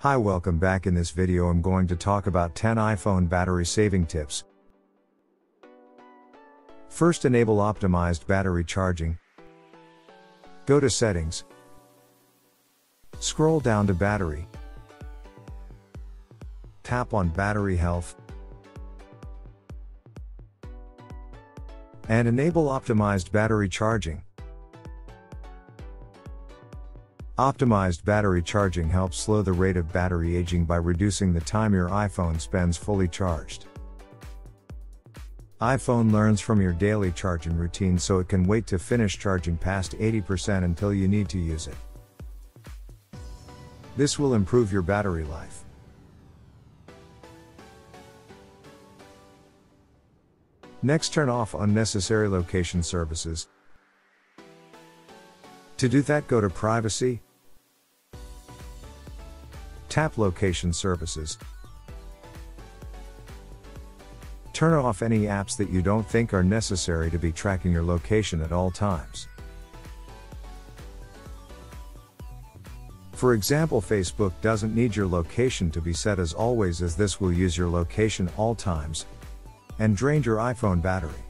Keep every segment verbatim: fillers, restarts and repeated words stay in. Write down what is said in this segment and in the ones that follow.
Hi, welcome back. In this video I'm going to talk about ten iPhone battery saving tips. First, enable optimized battery charging. Go to settings. Scroll down to battery. Tap on battery health. And enable optimized battery charging. Optimized battery charging helps slow the rate of battery aging by reducing the time your iPhone spends fully charged. iPhone learns from your daily charging routine, so it can wait to finish charging past eighty percent until you need to use it. This will improve your battery life. Next, turn off unnecessary location services. To do that, go to Privacy. Tap Location Services. Turn off any apps that you don't think are necessary to be tracking your location at all times. For example, Facebook doesn't need your location to be set as always, as this will use your location at all times and drain your iPhone battery.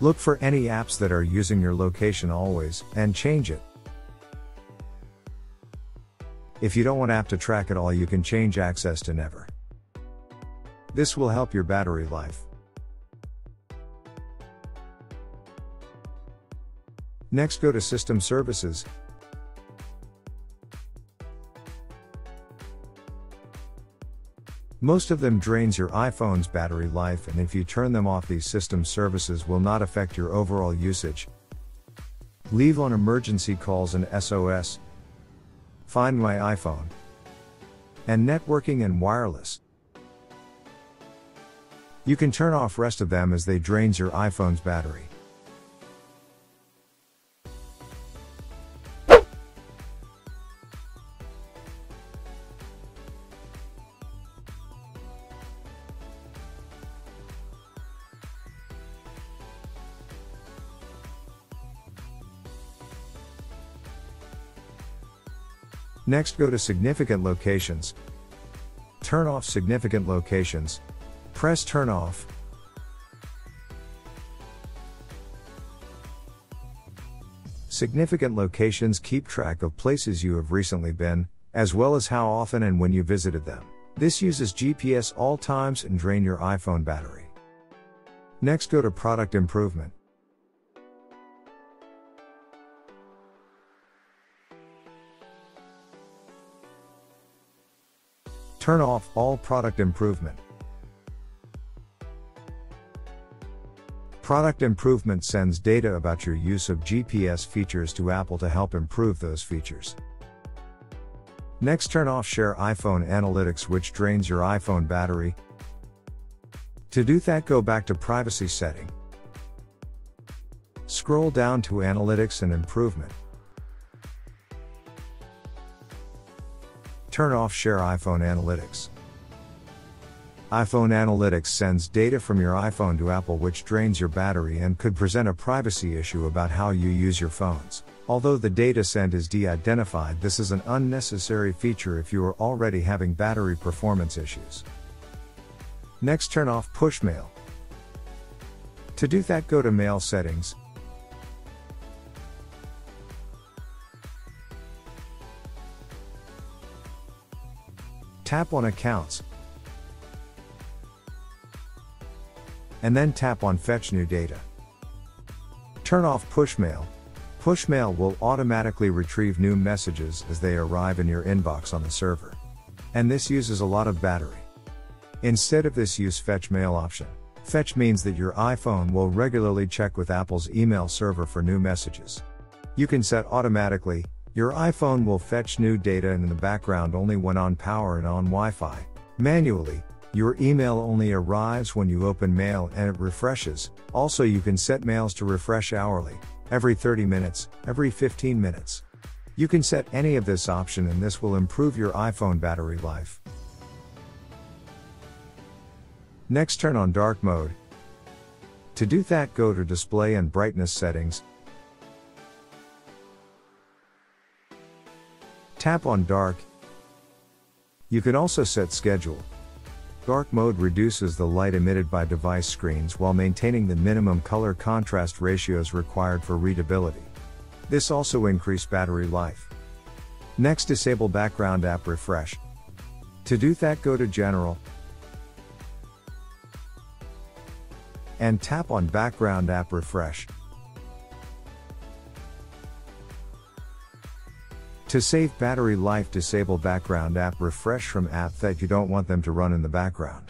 Look for any apps that are using your location always and change it. If you don't want app to track at all, you can change access to never. This will help your battery life. Next, go to System Services. Most of them drains your iPhone's battery life, and if you turn them off, these system services will not affect your overall usage. Leave on emergency calls and S O S, Find My iPhone, and networking and wireless. You can turn off rest of them as they drains your iPhone's battery. Next, go to Significant Locations. Turn off Significant Locations. Press Turn Off. Significant Locations keep track of places you have recently been, as well as how often and when you visited them. This uses G P S all times and drain your iPhone battery. Next, go to Product Improvement. Turn off all product improvement. Product improvement sends data about your use of G P S features to Apple to help improve those features. Next, turn off Share iPhone Analytics, which drains your iPhone battery. To do that, go back to Privacy setting. Scroll down to Analytics and Improvement. Turn off Share iPhone Analytics. iPhone Analytics sends data from your iPhone to Apple, which drains your battery and could present a privacy issue about how you use your phones. Although the data sent is de-identified, this is an unnecessary feature if you are already having battery performance issues. Next, turn off Push Mail. To do that, go to Mail Settings. Tap on Accounts, and then tap on Fetch New Data. Turn off Push Mail. Push Mail will automatically retrieve new messages as they arrive in your inbox on the server, and this uses a lot of battery. Instead of this, use Fetch Mail option. Fetch means that your iPhone will regularly check with Apple's email server for new messages. You can set automatically. Your iPhone will fetch new data and in the background only when on power and on Wi-Fi. Manually, your email only arrives when you open mail and it refreshes. Also, you can set mails to refresh hourly, every thirty minutes, every fifteen minutes. You can set any of this option and this will improve your iPhone battery life. Next, turn on dark mode. To do that, go to Display and Brightness settings. Tap on dark. You can also set schedule. Dark mode reduces the light emitted by device screens while maintaining the minimum color contrast ratios required for readability. This also increased battery life. Next, disable background app refresh. To do that, go to General and tap on background app refresh. To save battery life, disable background app refresh from apps that you don't want them to run in the background.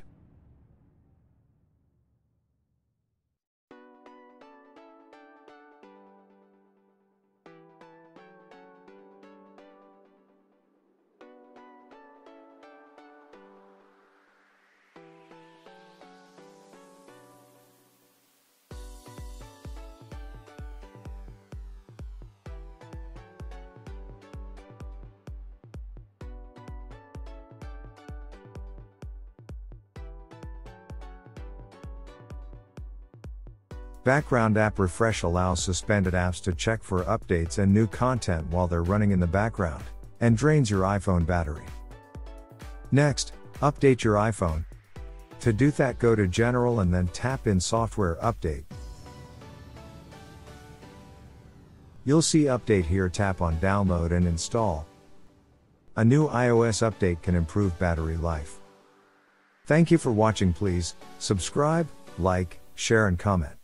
Background app refresh allows suspended apps to check for updates and new content while they're running in the background, and drains your iPhone battery. Next, update your iPhone. To do that, go to General and then tap in Software Update. You'll see Update here. Tap on Download and Install. A new iOS update can improve battery life. Thank you for watching. Please subscribe, like, share and comment.